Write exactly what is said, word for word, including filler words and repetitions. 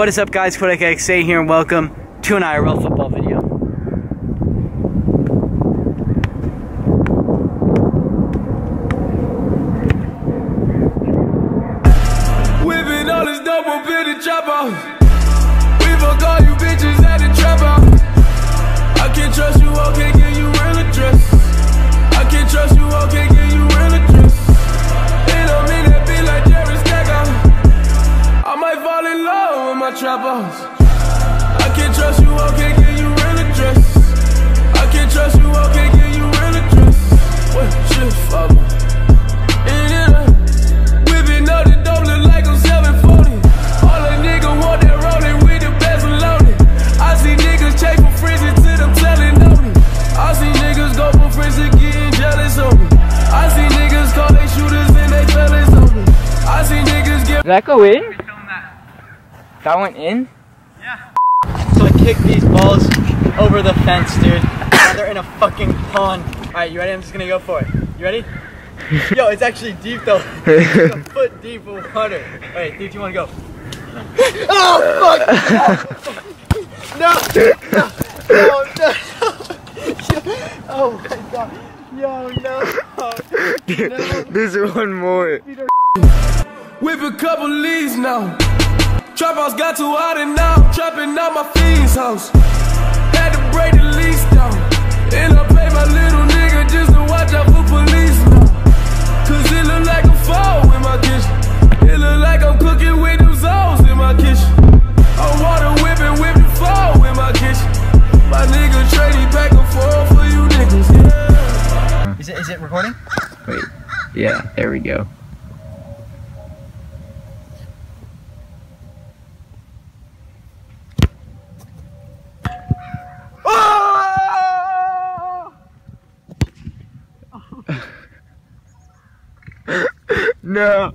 What is up, guys? QuadecaX eight here, and welcome to an I R L football video. We've been all this double bitty chopper. We fuck all you bitches at the trapper. I can't trust you, I can't give you real address. I can't trust you, I can't give you real address. They don't mean that be like Jerry Stacker. I might fall in love with my trappers. I can't trust you, I can't give you real address. I can't trust you, I can't give you real address. What shit, father? And then I whipping up the doublet like I'm seven forty. All a nigga want that rolling with the bezel loaded. I see niggas chase for friends until them telling on me. I see niggas go for friends and getting jealous on me. I see niggas call they shooters and they fellas on me. I see niggas get. Did that go in? That went in? Yeah. So I kicked these balls over the fence, dude. Now they're in a fucking pond. Alright, you ready? I'm just gonna go for it. You ready? Yo, it's actually deep though. It's a foot deep of water. Alright, dude, you wanna go? Oh, fuck! No! No! No! No! Oh my god. Yo, no! Dude, no. There's one more. Whip a couple leaves now. Trap house got too hot and now trapping out my fiend's house. Had to break the lease down. And I pay my little nigga just to watch out for police now. Cause it look like I'm foul in my kitchen. It look like I'm cooking with them zones in my kitchen. I water whipping, whipping foul in my kitchen. My nigga trading back and forth for you niggas. Yeah. Is it is it recording? Wait. Yeah, there we go. No.